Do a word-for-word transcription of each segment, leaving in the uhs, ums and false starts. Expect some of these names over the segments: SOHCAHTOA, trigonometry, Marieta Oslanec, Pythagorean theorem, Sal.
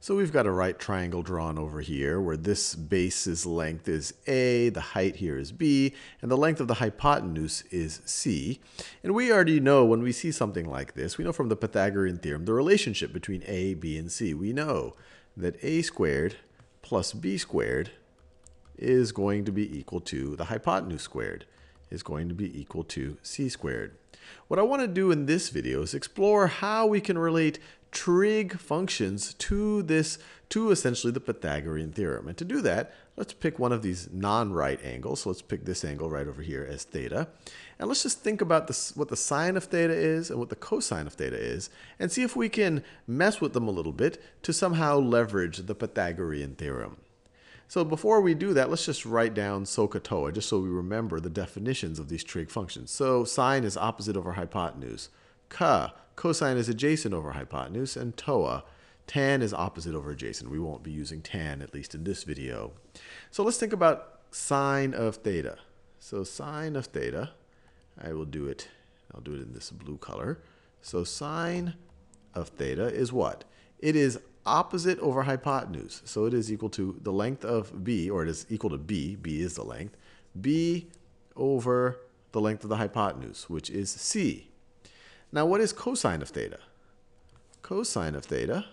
So we've got a right triangle drawn over here where this base's length is a, the height here is b, and the length of the hypotenuse is c. And we already know when we see something like this, we know from the Pythagorean theorem the relationship between a, b, and c. We know that a squared plus b squared is going to be equal to the hypotenuse squared, is going to be equal to c squared. What I want to do in this video is explore how we can relate trig functions to this, to essentially the Pythagorean theorem. And to do that, let's pick one of these non-right angles. So let's pick this angle right over here as theta. And let's just think about this, what the sine of theta is and what the cosine of theta is, and see if we can mess with them a little bit to somehow leverage the Pythagorean theorem. So before we do that, let's just write down SOHCAHTOA, just so we remember the definitions of these trig functions. So sine is opposite over hypotenuse. Ca, cosine is adjacent over hypotenuse. And toa, tan is opposite over adjacent. We won't be using tan, at least in this video. So let's think about sine of theta. So sine of theta, I will do it, I'll do it in this blue color. So sine of theta is what? It is opposite over hypotenuse. So it is equal to the length of b, or it is equal to b, b is the length, b over the length of the hypotenuse, which is c. Now what is cosine of theta? Cosine of theta,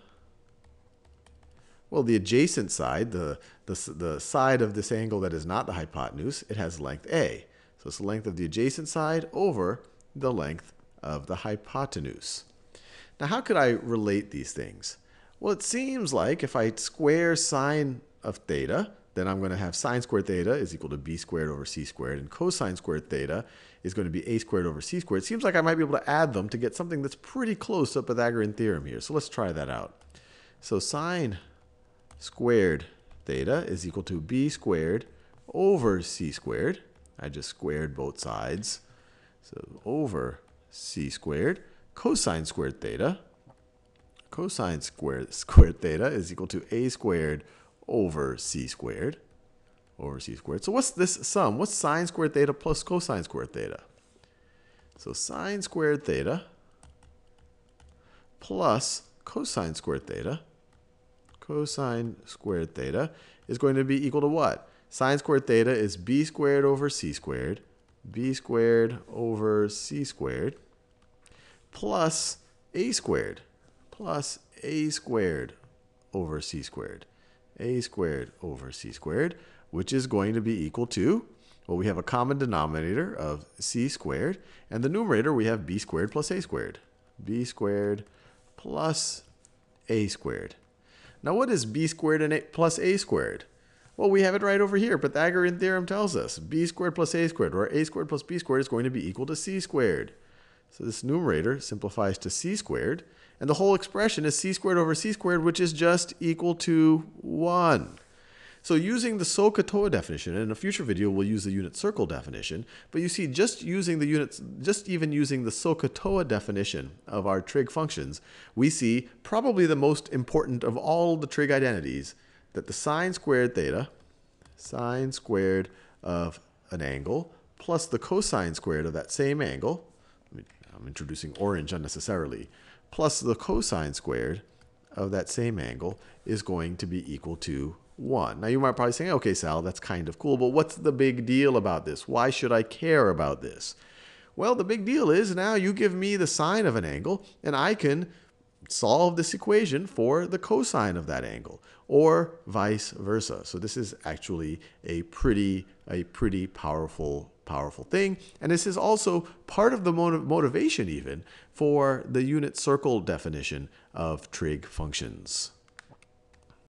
well, the adjacent side, the, the, the side of this angle that is not the hypotenuse, it has length a. So it's the length of the adjacent side over the length of the hypotenuse. Now how could I relate these things? Well, it seems like if I square sine of theta, then I'm going to have sine squared theta is equal to b squared over c squared, and cosine squared theta is going to be a squared over c squared. It seems like I might be able to add them to get something that's pretty close to the Pythagorean theorem here. So let's try that out. So sine squared theta is equal to b squared over c squared. I just squared both sides. So over c squared. Cosine squared theta. Cosine squared, squared theta is equal to a squared over c squared, over c squared. So what's this sum? What's sine squared theta plus cosine squared theta? So sine squared theta plus cosine squared theta, cosine squared theta is going to be equal to what? Sine squared theta is b squared over c squared, b squared over c squared, plus a squared. Plus a squared over c squared, a squared over c squared, which is going to be equal to, well, we have a common denominator of c squared, and the numerator we have b squared plus a squared, b squared plus a squared. Now what is b squared and a plus a squared? Well, we have it right over here. Pythagorean theorem tells us b squared plus a squared, or a squared plus b squared is going to be equal to c squared. So this numerator simplifies to c squared, and the whole expression is c squared over c squared, which is just equal to one. So using the SOHCAHTOA definition, and in a future video we'll use the unit circle definition, but you see just using the units, just even using the SOHCAHTOA definition of our trig functions, we see probably the most important of all the trig identities, that the sine squared theta, sine squared of an angle, plus the cosine squared of that same angle, I'm introducing orange unnecessarily, plus the cosine squared of that same angle is going to be equal to one. Now you might probably say, okay, Sal, that's kind of cool, but what's the big deal about this? Why should I care about this? Well, the big deal is now you give me the sine of an angle, and I can solve this equation for the cosine of that angle, or vice versa. So this is actually a pretty, a pretty powerful equation. Powerful thing. And this is also part of the motiv- motivation even for the unit circle definition of trig functions.